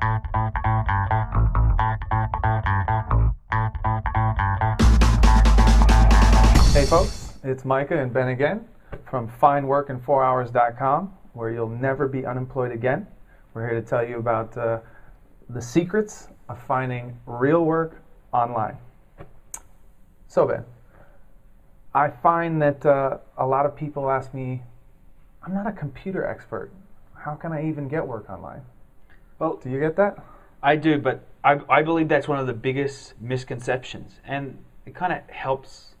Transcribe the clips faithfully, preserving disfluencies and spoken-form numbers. Hey folks, it's Micah and Ben again from Find Work in four hours dot com, where you'll never be unemployed again. We're here to tell you about uh, the secrets of finding real work online. So Ben, I find that uh, a lot of people ask me, I'm not a computer expert, how can I even get work online? Well, do you get that? I do, but I, I believe that's one of the biggest misconceptions, and it kind of helps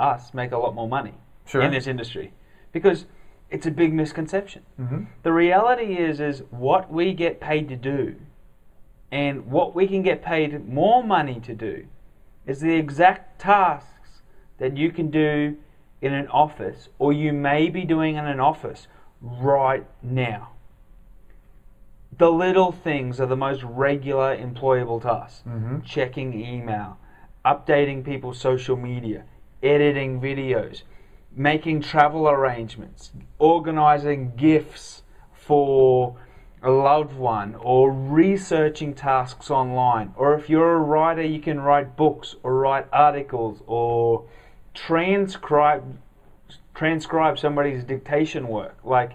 us make a lot more money sure. in this industry, because it's a big misconception. Mm-hmm. The reality is, is what we get paid to do and what we can get paid more money to do is the exact tasks that you can do in an office, or you may be doing in an office right now. The little things are the most regular employable tasks. Mm-hmm. Checking email, updating people's social media, editing videos, making travel arrangements, organizing gifts for a loved one, or researching tasks online. Or if you're a writer, you can write books or write articles or transcribe transcribe somebody's dictation work. Like,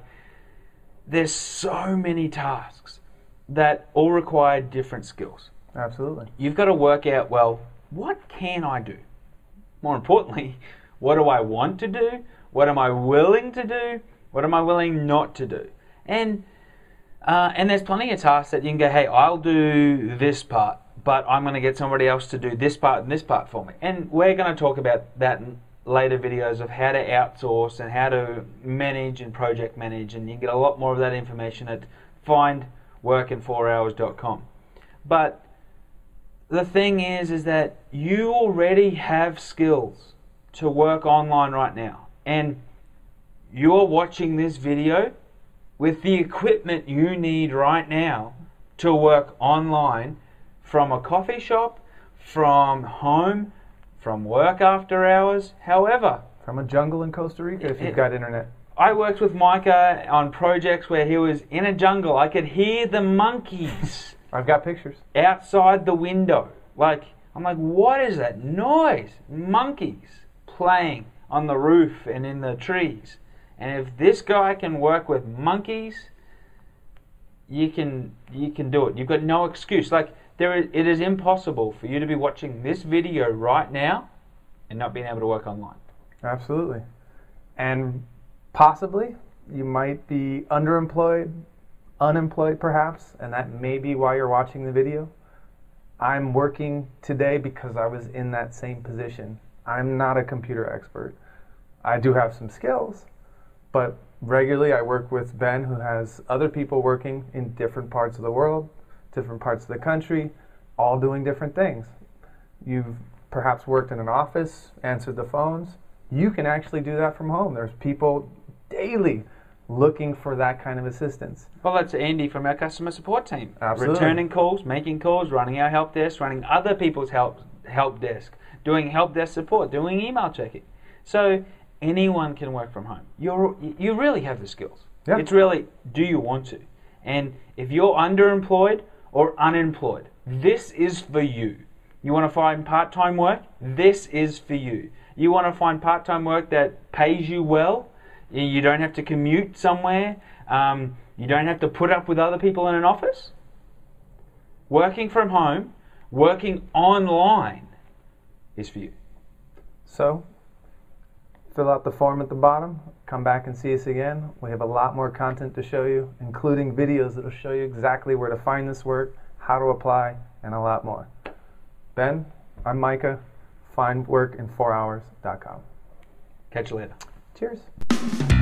there's so many tasks that all require different skills. Absolutely. You've got to work out, well, what can I do? More importantly, what do I want to do? What am I willing to do? What am I willing not to do? And uh, and there's plenty of tasks that you can go, hey, I'll do this part, but I'm going to get somebody else to do this part and this part for me. And we're going to talk about that in later videos of how to outsource and how to manage and project manage, and you can get a lot more of that information at Find Work in four hours dot com. But the thing is, is that you already have skills to work online right now, and you're watching this video with the equipment you need right now to work online from a coffee shop, from home, from work after hours, however. From a jungle in Costa Rica if you've got internet. I worked with Micah on projects where he was in a jungle. I could hear the monkeys. I've got pictures. Outside the window. Like, I'm like, what is that noise? Monkeys playing on the roof and in the trees. And if this guy can work with monkeys, you can you can do it. You've got no excuse. Like, there is, it is impossible for you to be watching this video right now and not being able to work online. Absolutely. And possibly you might be underemployed, unemployed perhaps, and that may be why you're watching the video. I'm working today because I was in that same position. I'm not a computer expert. I do have some skills, but regularly I work with Ben, who has other people working in different parts of the world, different parts of the country, all doing different things. You've perhaps worked in an office, answered the phones. You can actually do that from home. There's people daily looking for that kind of assistance. Well, that's Andy from our customer support team. Absolutely. Returning calls, making calls, running our help desk, running other people's help, help desk, doing help desk support, doing email checking. So anyone can work from home. You're, you really have the skills. Yeah. It's really, do you want to? And if you're underemployed or unemployed, this is for you. You want to find part-time work? This is for you. You want to find part-time work that pays you well? You don't have to commute somewhere. Um, you don't have to put up with other people in an office. Working from home, working online is for you. So, fill out the form at the bottom. Come back and see us again. We have a lot more content to show you, including videos that will show you exactly where to find this work, how to apply, and a lot more. Ben, I'm Micah, Find Work in four hours dot com. Catch you later. Cheers.